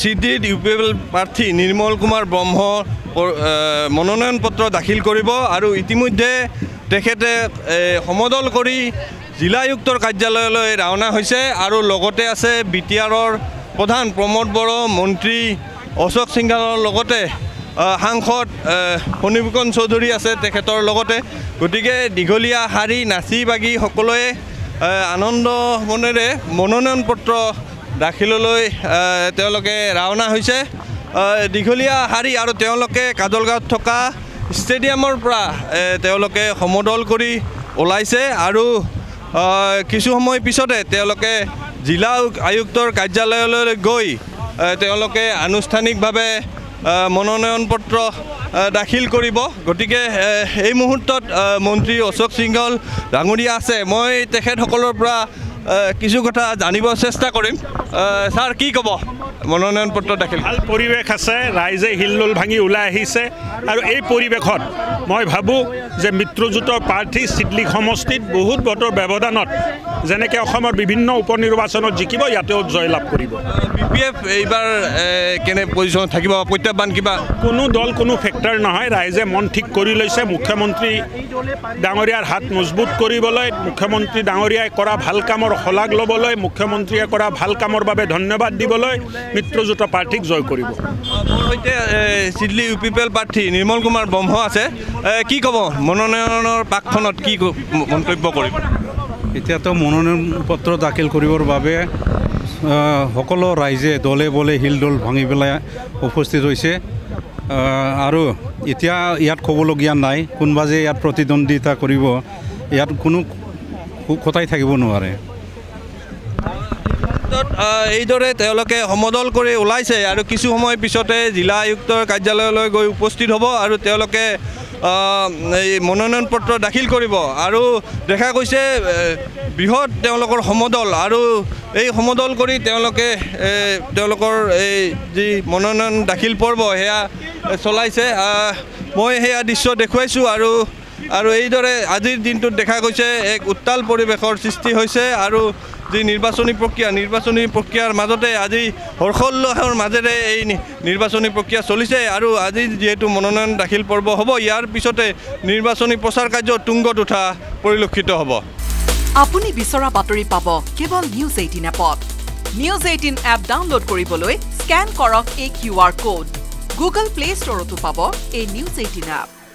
সিডিত UPL প্ৰাৰ্থী নিৰ্মল কুমাৰ ব্ৰহ্ম মনোনয়ন পত্ৰ দাখিল কৰিব আৰু ইতিমধ্যে তেখেতে সমদল কৰি জিলায়ুক্তৰ কাৰ্যালয়লৈ ৰাওনা হৈছে আৰু লগতে আছে বিটিআৰৰ প্ৰধান প্ৰমোদ বড়ো, মন্ত্ৰী অশোক সিংঘালৰ লগতে সাংসদ ফণীভূষণ চৌধুৰী আছে তেখেতৰ লগতে। গতিকে দীঘলীয়া শাৰী নাচি বাগি সকলোৱে আনন্দ মনেৰে মনোনয়ন পত্ৰ দাখিললৈ তেওঁলোকে ৰাওনা হৈছে। দীঘলীয়া শাৰী আৰু তেওঁলোকে কাজলগাঁৱত থকা ষ্টেডিয়ামৰ পৰা তেওঁলোকে সমদল কৰি ওলাইছে আৰু কিছু সময় পিছতে তেওঁলোকে জিলা আয়ুক্তৰ কাৰ্যালয়লৈ গৈ তেওঁলোকে আনুষ্ঠানিকভাৱে মনোনয়ন পত্ৰ দাখিল কৰিব। গতিকে এই মুহূৰ্তত মন্ত্ৰী অশোক সিংঘল ডাঙৰীয়া আছে, মই তেখেতসকলৰ পৰা কিছু কথা জানিব চেষ্টা কৰিম। ছাৰ কি ক'ব? মনোনয়ন পত্ৰ দাখিল ভাল পৰিৱেশ আছে, ৰাইজে হিল্লোল ভাঙি ওলাই আহিছে আৰু এই পৰিৱেশত মই ভাবোঁ যে মিত্ৰজোঁটৰ প্ৰাৰ্থী চিডলিক সমষ্টিত বহুত ভোটৰ ব্যৱধানত যেনেকৈ অসমৰ বিভিন্ন উপনিৰ্বাচনত জিকিব, ইয়াতেও জয়লাভ কৰিব। BPF এইবাৰ কেনে পজিশ্যনত থাকিব, প্ৰত্যাহ্বান কিবা? কোনো দল কোনো ফেক্টৰ নহয়, ৰাইজে মন ঠিক কৰি লৈছে। মুখ্যমন্ত্ৰী ডাঙৰীয়াৰ হাত মজবুত কৰিবলৈ, মুখ্যমন্ত্ৰী ডাঙৰীয়াই কৰা ভাল কামৰ শলাগ ল'বলৈ, মুখ্যমন্ত্ৰীয়ে কৰা ভাল কামৰ বাবে ধন্যবাদ দিবলৈ মিত্ৰজোঁট প্ৰাৰ্থীক জয় কৰিব। মোৰ সৈতে চিডলি UPPL প্ৰাৰ্থী নিৰ্মল কুমাৰ ব্ৰহ্ম আছে, কি ক'ব মনোনয়নৰ প্ৰাকখনত কি মন্তব্য কৰিব? এতিয়াতো মনোনয়ন পত্ৰ দাখিল কৰিবৰ বাবে সকলো ৰাইজে দলে বলে হিলডল ভাঙি পেলাই উপস্থিত হৈছে আৰু এতিয়া ইয়াত ক'বলগীয়া নাই কোনোবা যে ইয়াত প্ৰতিদ্বন্দ্বিতা কৰিব, ইয়াত কোনো কথাই থাকিব নোৱাৰে। এইদৰে তেওঁলোকে সমদল কৰি ওলাইছে আৰু কিছু সময় পিছতে জিলা আয়ুক্তৰ কাৰ্যালয়লৈ গৈ উপস্থিত হ'ব আৰু তেওঁলোকে এই মনোনয়ন পত্ৰ দাখিল কৰিব আৰু দেখা গৈছে বৃহৎ তেওঁলোকৰ সমদল আৰু এই সমদল কৰি তেওঁলোকে তেওঁলোকৰ এই যি মনোনয়ন দাখিল পৰ্ব সেয়া চলাইছে। মই সেয়া দৃশ্য দেখুৱাইছোঁ আৰু আৰু এইদৰে আজিৰ দিনটোত দেখা গৈছে এক উত্তাল পৰিৱেশৰ সৃষ্টি হৈছে আৰু যি নিৰ্বাচনী প্ৰক্ৰিয়া, নিৰ্বাচনী প্ৰক্ৰিয়াৰ মাজতে আজি হৰ্ষোল্লাসৰ মাজেৰে এই নিৰ্বাচনী প্ৰক্ৰিয়া চলিছে আৰু আজি যিহেতু মনোনয়ন দাখিল পৰ্ব হ'ব, ইয়াৰ পিছতে নিৰ্বাচনী প্ৰচাৰ কাৰ্য তুংগত উঠা পৰিলক্ষিত হ'ব। আপুনি বিচৰা বাতৰি পাব কেৱল News18 এপত। News18 এপ ডাউনলোড কৰিবলৈ স্কেন কৰক এই QR কোড। Google Play ষ্টৰতো পাব এই News18 এপ।